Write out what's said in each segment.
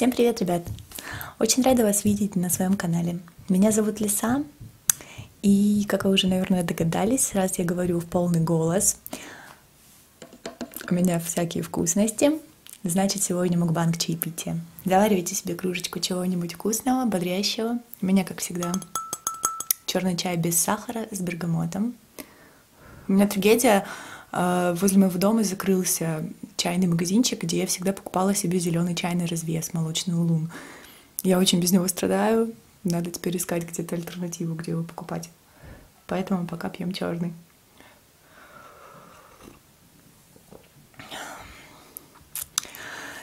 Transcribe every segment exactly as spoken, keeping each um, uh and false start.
Всем привет, ребят! Очень рада вас видеть на своем канале. Меня зовут Лиса, и, как вы уже, наверное, догадались, раз я говорю в полный голос, у меня всякие вкусности, значит, сегодня мукбанг чаепития. Заваривайте себе кружечку чего-нибудь вкусного, бодрящего. У меня, как всегда, черный чай без сахара с бергамотом. У меня трагедия. Возле моего дома закрылся чайный магазинчик, где я всегда покупала себе зеленый чай на развес, молочный улун. Я очень без него страдаю, надо теперь искать где-то альтернативу, где его покупать. Поэтому пока пьем черный.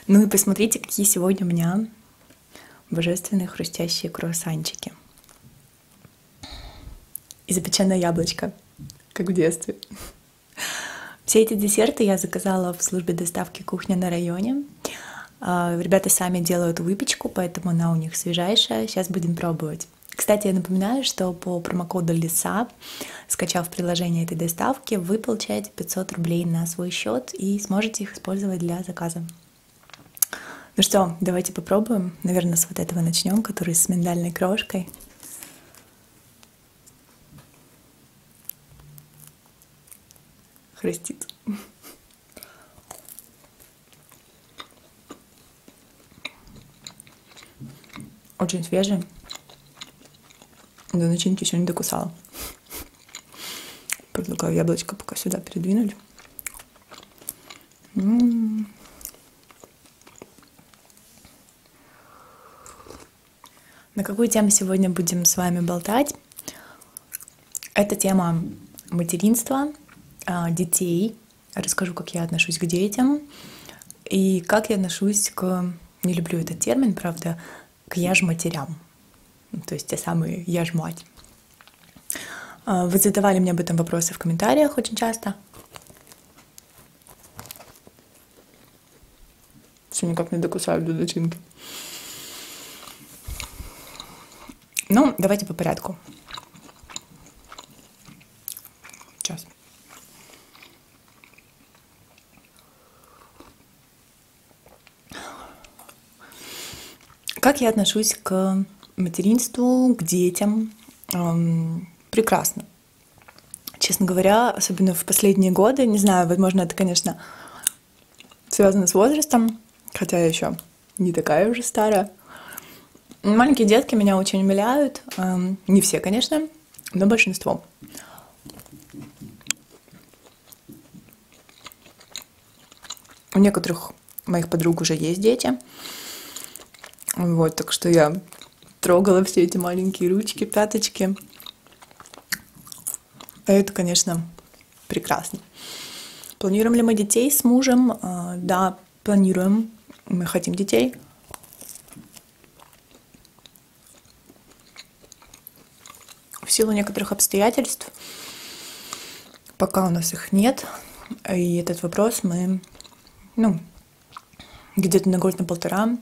Ну и посмотрите, какие сегодня у меня божественные хрустящие круассанчики. И запеченное яблочко, как в детстве. Все эти десерты я заказала в службе доставки «Кухня на районе». Ребята сами делают выпечку, поэтому она у них свежайшая. Сейчас будем пробовать. Кстати, я напоминаю, что по промокоду ЛИСА, скачав приложение этой доставки, вы получаете пятьсот рублей на свой счет и сможете их использовать для заказа. Ну что, давайте попробуем. Наверное, с вот этого начнем, который с миндальной крошкой. Хрустит. Очень свежий. До начинки еще не докусала. Предлагаю яблочко пока сюда передвинуть. М-м-м. На какую тему сегодня будем с вами болтать? Это тема материнства, детей. Расскажу, как я отношусь к детям и как я отношусь к... Не люблю этот термин, правда, к я-ж-матерям. То есть те самые я-ж-мать. Вы задавали мне об этом вопросы в комментариях очень часто. Все никак не докусаю до начинки. Ну, давайте по порядку. Сейчас. Как я отношусь к материнству, к детям? Эм, прекрасно. Честно говоря, особенно в последние годы, не знаю, возможно, это, конечно, связано с возрастом, хотя я еще не такая уже старая. Маленькие детки меня очень умиляют. Эм, не все, конечно, но большинство. У некоторых моих подруг уже есть дети. Вот, так что я трогала все эти маленькие ручки, пяточки. Это, конечно, прекрасно. Планируем ли мы детей с мужем? Да, планируем. Мы хотим детей. В силу некоторых обстоятельств, пока у нас их нет, и этот вопрос мы, ну, где-то на год, на полтора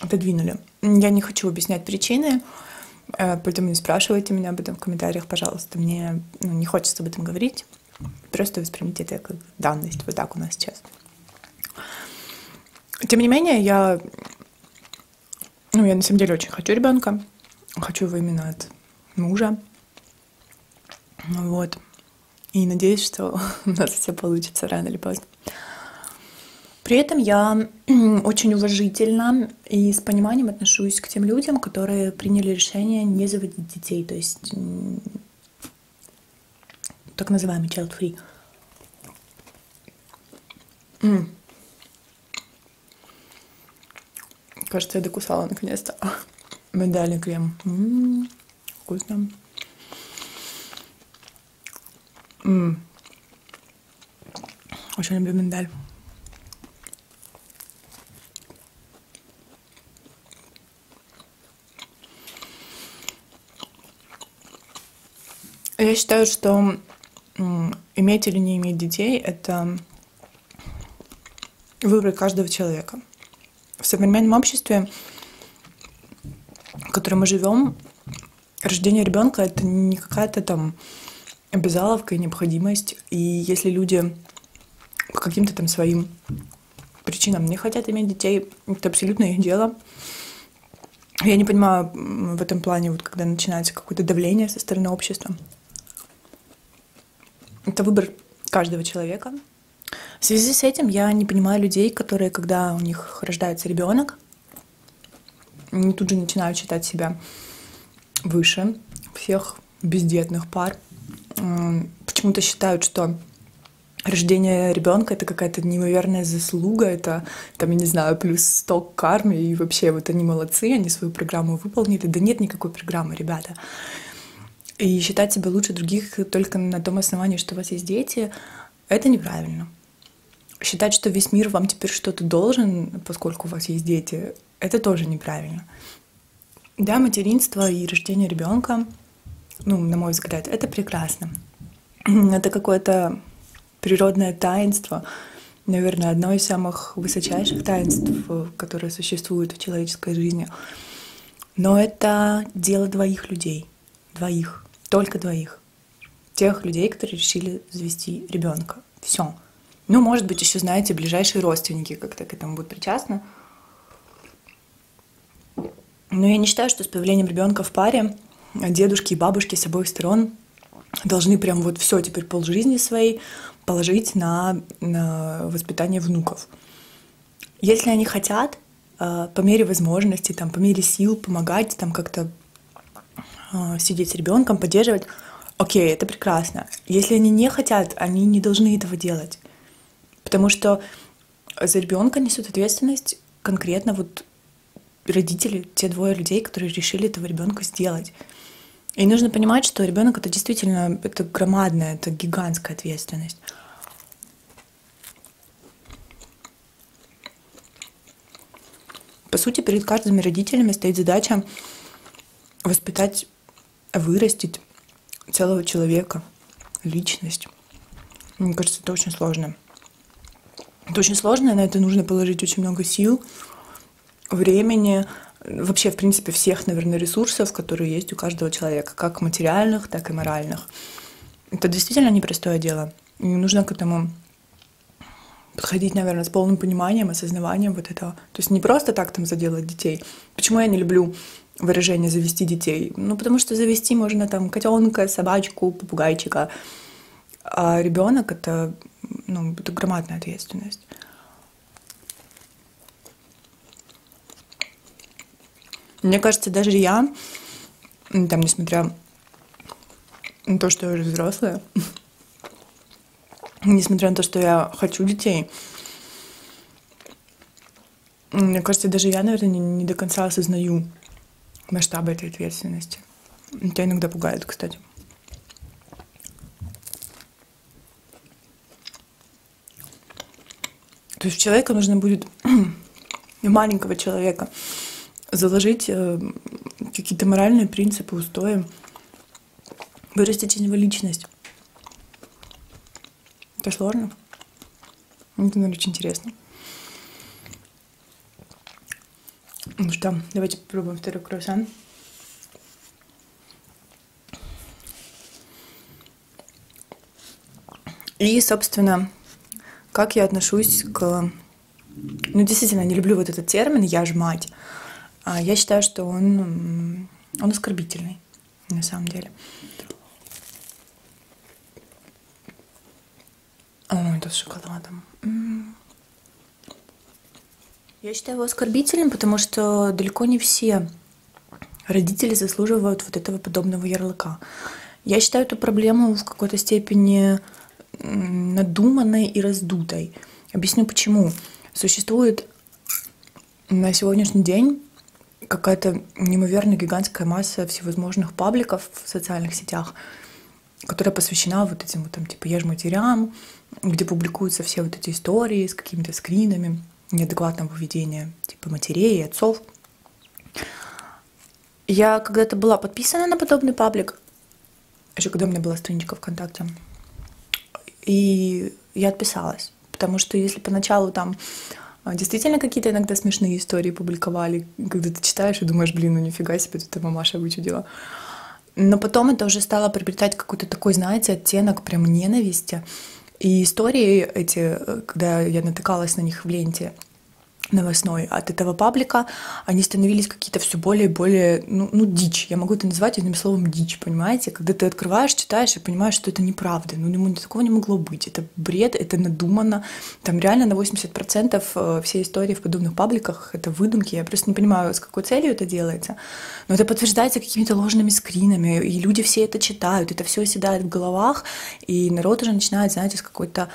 отодвинули. Я не хочу объяснять причины, поэтому не спрашивайте меня об этом в комментариях, пожалуйста. Мне ну, не хочется об этом говорить. Просто воспримите это как данность. Вот так у нас сейчас. Тем не менее, я... Ну, я на самом деле очень хочу ребенка. Хочу его именно от мужа. Вот. И надеюсь, что у нас все получится рано или поздно. При этом я очень уважительно и с пониманием отношусь к тем людям, которые приняли решение не заводить детей, то есть так называемый child free. М-м. Кажется, я докусала наконец-то миндальный крем. М-м, вкусно. М-м. Очень люблю миндаль. Я считаю, что иметь или не иметь детей – это выбор каждого человека. В современном обществе, в котором мы живем, рождение ребенка – это не какая-то там обязаловка и необходимость. И если люди по каким-то там своим причинам не хотят иметь детей, это абсолютно их дело. Я не понимаю в этом плане, вот когда начинается какое-то давление со стороны общества. Это выбор каждого человека. В связи с этим я не понимаю людей, которые, когда у них рождается ребенок, они тут же начинают считать себя выше всех бездетных пар. Почему-то считают, что рождение ребенка — это какая-то неимоверная заслуга, это, там, я не знаю, плюс сто к карме, и вообще вот они молодцы, они свою программу выполнили. Да нет никакой программы, ребята. И считать себя лучше других только на том основании, что у вас есть дети, это неправильно. Считать, что весь мир вам теперь что-то должен, поскольку у вас есть дети, это тоже неправильно. Да, материнство и рождение ребенка, ну, на мой взгляд, это прекрасно. Это какое-то природное таинство, наверное, одно из самых высочайших таинств, которые существуют в человеческой жизни. Но это дело двоих людей, двоих, только двоих. Тех людей, которые решили завести ребенка. Все. Ну, может быть, еще, знаете, ближайшие родственники как-то к этому будут причастны. Но я не считаю, что с появлением ребенка в паре дедушки и бабушки с обоих сторон должны прям вот все теперь полжизни своей положить на, на воспитание внуков. Если они хотят по мере возможности, там, по мере сил помогать, там как-то сидеть с ребенком, поддерживать, окей, это прекрасно. Если они не хотят, они не должны этого делать. Потому что за ребенка несут ответственность конкретно вот родители, те двое людей, которые решили этого ребенка сделать. И нужно понимать, что ребенок — это действительно это громадная, это гигантская ответственность. По сути, перед каждыми родителями стоит задача воспитать, вырастить целого человека, личность. Мне кажется, это очень сложно. Это очень сложно, на это нужно положить очень много сил, времени, вообще, в принципе, всех, наверное, ресурсов, которые есть у каждого человека, как материальных, так и моральных. Это действительно непростое дело. И нужно к этому подходить, наверное, с полным пониманием, осознаванием вот этого. То есть не просто так там заделать детей. Почему я не люблю выражение «завести детей»? Ну, потому что завести можно там котенка, собачку, попугайчика. А ребенок — это, ну, это громадная ответственность. Мне кажется, даже я, там, несмотря на то, что я уже взрослая, несмотря на то, что я хочу детей, мне кажется, даже я, наверное, не, не до конца осознаю масштабы этой ответственности. Это иногда пугает, кстати. То есть в человека нужно будет, в маленького человека, заложить какие-то моральные принципы, устои, вырастить из него личность. Это сложно. Это, наверное, очень интересно. Ну что, давайте попробуем второй круассан. И, собственно, как я отношусь к... Ну, действительно, не люблю вот этот термин «я ж мать». Я считаю, что он, он оскорбительный, на самом деле. О, это с шоколадом. Я считаю его оскорбительным, потому что далеко не все родители заслуживают вот этого подобного ярлыка. Я считаю эту проблему в какой-то степени надуманной и раздутой. Объясню, почему. Существует на сегодняшний день какая-то неимоверно гигантская масса всевозможных пабликов в социальных сетях, которая посвящена вот этим вот там типа «я ж матерям», где публикуются все вот эти истории с какими-то скринами неадекватного поведения типа матерей и отцов. Я когда-то была подписана на подобный паблик, еще когда у меня была страничка ВКонтакте, и я отписалась, потому что если поначалу там действительно какие-то иногда смешные истории публиковали, когда ты читаешь и думаешь, блин, ну нифига себе, тут мамаша вычудила. Но потом это уже стало приобретать какой-то такой, знаете, оттенок прям ненависти. И истории эти, когда я натыкалась на них в ленте, новостной от этого паблика, они становились какие-то все более и более, ну, ну, дичь. Я могу это назвать одним словом дичь, понимаете? Когда ты открываешь, читаешь и понимаешь, что это неправда. Ну, ему такого не могло быть. Это бред, это надумано. Там реально на восемьдесят процентов все истории в подобных пабликах — это выдумки. Я просто не понимаю, с какой целью это делается. Но это подтверждается какими-то ложными скринами, и люди все это читают, это все оседает в головах, и народ уже начинает, знаете, с какой-то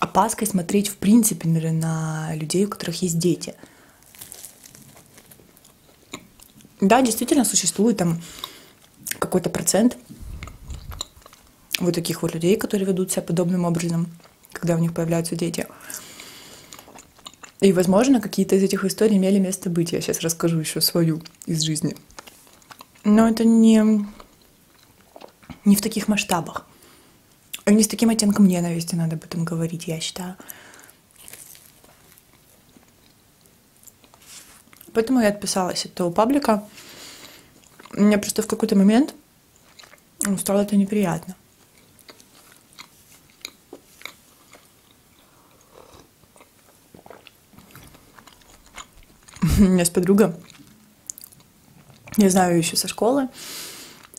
опаской смотреть, в принципе, на людей, у которых есть дети. Да, действительно существует там какой-то процент вот таких вот людей, которые ведут себя подобным образом, когда у них появляются дети. И, возможно, какие-то из этих историй имели место быть. Я сейчас расскажу еще свою из жизни. Но это не, не в таких масштабах. И не с таким оттенком ненависти надо об этом говорить, я считаю. Поэтому я отписалась от того паблика. Мне просто в какой-то момент стало это неприятно. У меня есть подруга, я знаю ее еще со школы,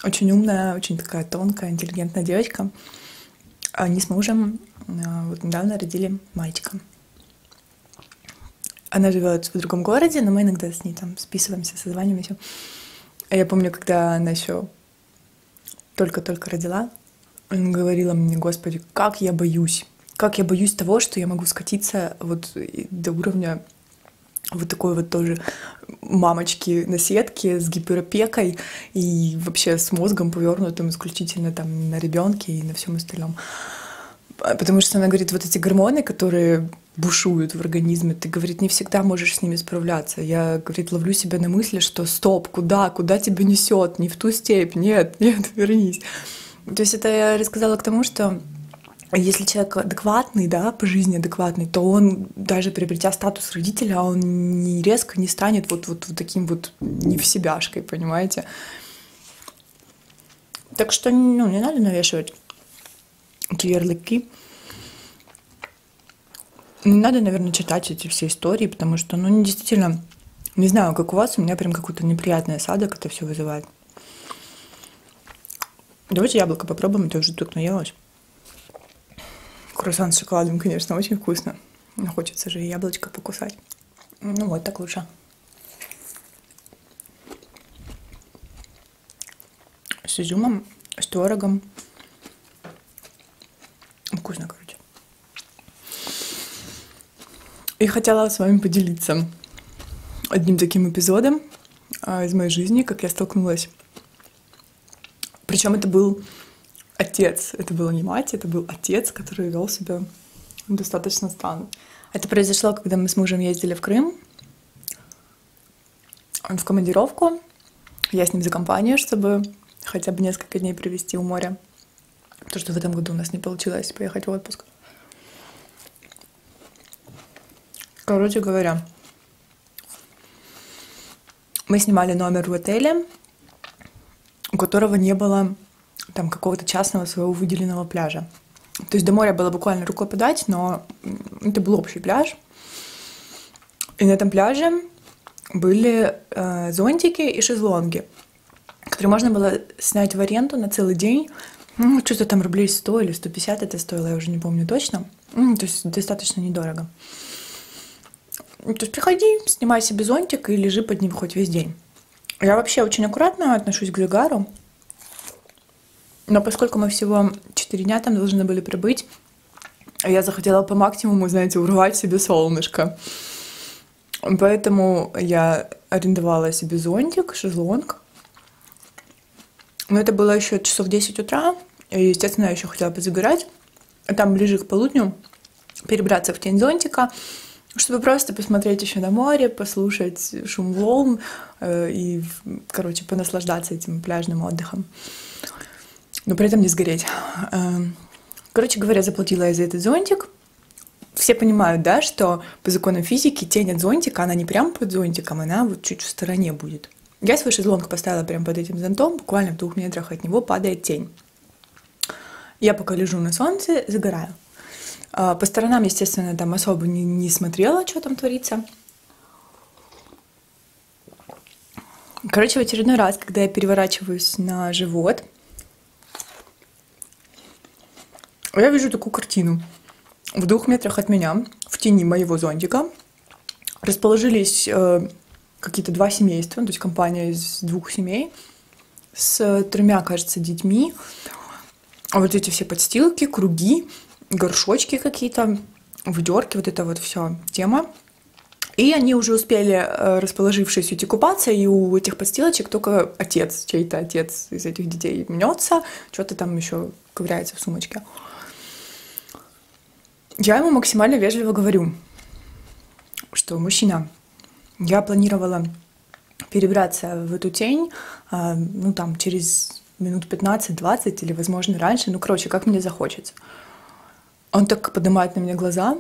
очень умная, очень такая тонкая, интеллигентная девочка. Они с мужем вот недавно родили мальчика. Она живет в другом городе, но мы иногда с ней там списываемся, созваниваемся. Я помню, когда она еще только-только родила, она говорила мне: «Господи, как я боюсь! Как я боюсь того, что я могу скатиться вот до уровня вот такой вот тоже мамочки на сетке с гиперопекой и вообще с мозгом повернутым исключительно там на ребенке и на всем остальном». Потому что она говорит, вот эти гормоны, которые бушуют в организме, ты, говорит, не всегда можешь с ними справляться. Я, говорит, ловлю себя на мысли, что стоп, куда, куда тебя несет, не в ту степь, нет, нет, вернись. То есть это я рассказала к тому, что если человек адекватный, да, по жизни адекватный, то он, даже приобретя статус родителя, он не резко не станет вот, вот, вот таким вот не в себяшкой, понимаете? Так что, ну, не надо навешивать эти ярлыки. Не надо, наверное, читать эти все истории, потому что, ну, действительно, не знаю, как у вас, у меня прям какой-то неприятный осадок это все вызывает. Давайте яблоко попробуем, это уже тут наелось. Круассан с шоколадом, конечно, очень вкусно. Но хочется же яблочко покусать. Ну вот, так лучше. С изюмом, с творогом. Вкусно, короче. И хотела с вами поделиться одним таким эпизодом из моей жизни, как я столкнулась. Причем это был отец, это была не мать, это был отец, который вел себя достаточно странно. Это произошло, когда мы с мужем ездили в Крым, он в командировку, я с ним за компанию, чтобы хотя бы несколько дней провести у моря, потому что в этом году у нас не получилось поехать в отпуск. Короче говоря, мы снимали номер в отеле, у которого не было там какого-то частного своего выделенного пляжа. То есть до моря было буквально рукой подать, но это был общий пляж. И на этом пляже были э, зонтики и шезлонги, которые можно было снять в аренду на целый день. Ну, что-то там рублей сто или сто пятьдесят это стоило, я уже не помню точно. То есть достаточно недорого. То есть приходи, снимай себе зонтик и лежи под ним хоть весь день. Я вообще очень аккуратно отношусь к загару. Но поскольку мы всего четыре дня там должны были прибыть, я захотела по максимуму, знаете, урвать себе солнышко. Поэтому я арендовала себе зонтик, шезлонг. Но это было еще часов десять утра, и, естественно, я еще хотела позагорать. А там ближе к полудню перебраться в тень зонтика, чтобы просто посмотреть еще на море, послушать шум волн и, короче, понаслаждаться этим пляжным отдыхом. Но при этом не сгореть. Короче говоря, заплатила я за этот зонтик. Все понимают, да, что по законам физики тень от зонтика, она не прям под зонтиком, она вот чуть в стороне будет. Я свой шезлонг поставила прям под этим зонтом, буквально в двух метрах от него падает тень. Я пока лежу на солнце, загораю. По сторонам, естественно, там особо не, не смотрела, что там творится. Короче, в очередной раз, когда я переворачиваюсь на живот, я вижу такую картину. В двух метрах от меня, в тени моего зонтика, расположились э, какие-то два семейства, то есть компания из двух семей, с тремя, кажется, детьми. А вот эти все подстилки, круги, горшочки какие-то, ведерки, вот это вот вся тема. И они уже успели, расположившись, уйти купаться, и у этих подстилочек только отец, чей-то отец из этих детей мнется, что-то там еще ковыряется в сумочке. Я ему максимально вежливо говорю, что, мужчина, я планировала перебраться в эту тень, ну там через минут пятнадцать-двадцать или, возможно, раньше, ну, короче, как мне захочется. Он так поднимает на меня глаза,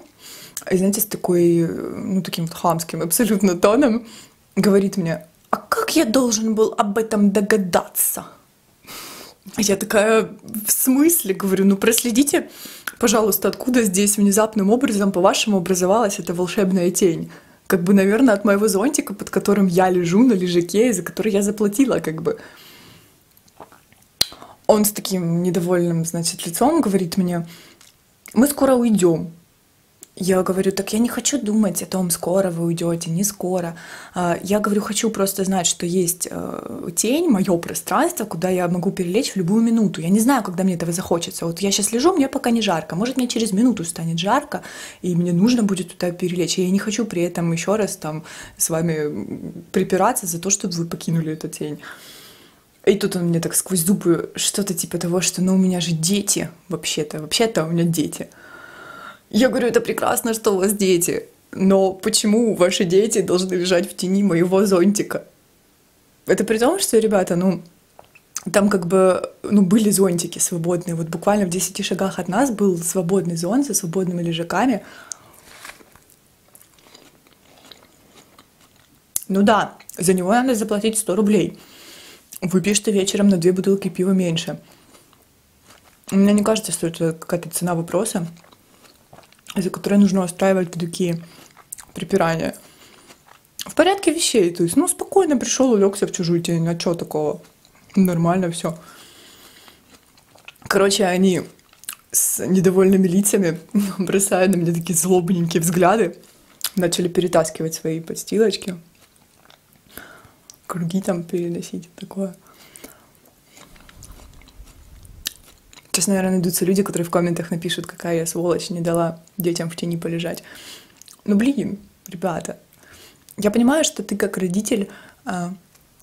и, знаете, с такой, ну, таким вот хамским абсолютно тоном говорит мне: а как я должен был об этом догадаться? Я такая: в смысле? Говорю, ну, проследите, пожалуйста, откуда здесь внезапным образом, по-вашему, образовалась эта волшебная тень. Как бы, наверное, от моего зонтика, под которым я лежу на лежаке, и за который я заплатила, как бы. Он с таким недовольным, значит, лицом говорит мне: мы скоро уйдем. Я говорю: так я не хочу думать о том, скоро вы уйдете, не скоро. Я говорю, хочу просто знать, что есть тень, мое пространство, куда я могу перелечь в любую минуту. Я не знаю, когда мне этого захочется. Вот я сейчас лежу, мне пока не жарко. Может, мне через минуту станет жарко, и мне нужно будет туда перелечь. И я не хочу при этом еще раз там с вами припираться за то, чтобы вы покинули эту тень. И тут он мне так сквозь зубы что-то типа того, что ну у меня же дети вообще-то, вообще-то у меня дети. Я говорю: это прекрасно, что у вас дети, но почему ваши дети должны лежать в тени моего зонтика? Это при том, что, ребята, ну, там как бы, ну, были зонтики свободные, вот буквально в десяти шагах от нас был свободный зонт со свободными лежаками. Ну да, за него надо заплатить сто рублей. Выпьешь ты вечером на две бутылки пива меньше. Мне не кажется, что это какая-то цена вопроса, из-за которой нужно устраивать такие припирания. В порядке вещей, то есть, ну, спокойно пришел, улегся в чужую тень, а чё такого? Нормально все. Короче, они с недовольными лицами, бросая на меня такие злобненькие взгляды, начали перетаскивать свои подстилочки, круги там переносить, такое. Сейчас, наверное, найдутся люди, которые в комментах напишут: какая я сволочь, не дала детям в тени полежать. Ну, блин, ребята, я понимаю, что ты как родитель э,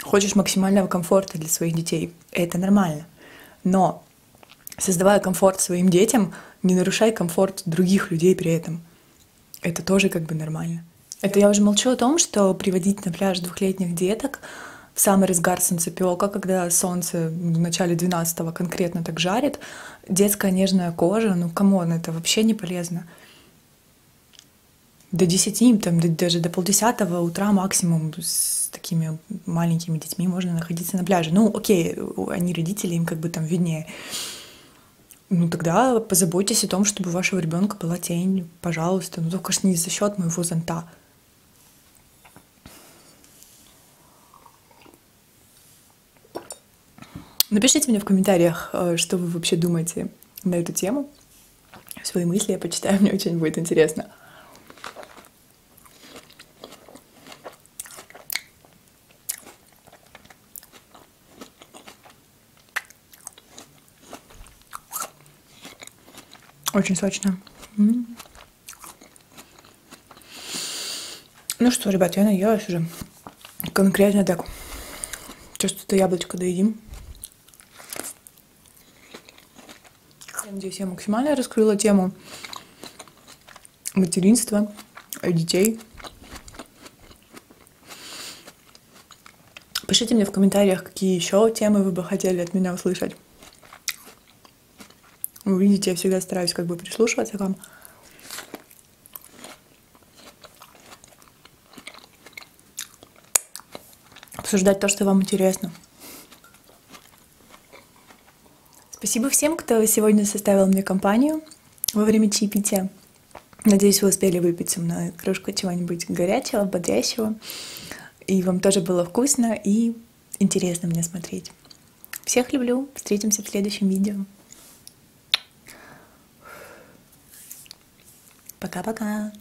хочешь максимального комфорта для своих детей. Это нормально. Но, создавая комфорт своим детям, не нарушай комфорт других людей при этом. Это тоже как бы нормально. Это я уже молчу о том, что приводить на пляж двухлетних деток в самый разгар солнцепёка, когда солнце в начале двенадцатого конкретно так жарит, детская нежная кожа, ну, камон, это вообще не полезно. До десяти, там, даже до полдесятого утра максимум с такими маленькими детьми можно находиться на пляже. Ну, окей, они родители, им как бы там виднее. Ну, тогда позаботьтесь о том, чтобы у вашего ребенка была тень, пожалуйста, ну, только ж не за счет моего зонта. Напишите мне в комментариях, что вы вообще думаете на эту тему. Свои мысли я почитаю, мне очень будет интересно. Очень сочно. М-м. Ну что, ребят, я наелась уже. Конкретно так. Сейчас тут яблочко доедим. Надеюсь, я максимально раскрыла тему материнства, детей. Пишите мне в комментариях, какие еще темы вы бы хотели от меня услышать. Вы видите, я всегда стараюсь как бы прислушиваться к вам. Обсуждать то, что вам интересно. Спасибо всем, кто сегодня составил мне компанию во время чаепития. Надеюсь, вы успели выпить со мной кружку чего-нибудь горячего, бодрящего. И вам тоже было вкусно и интересно мне смотреть. Всех люблю. Встретимся в следующем видео. Пока-пока.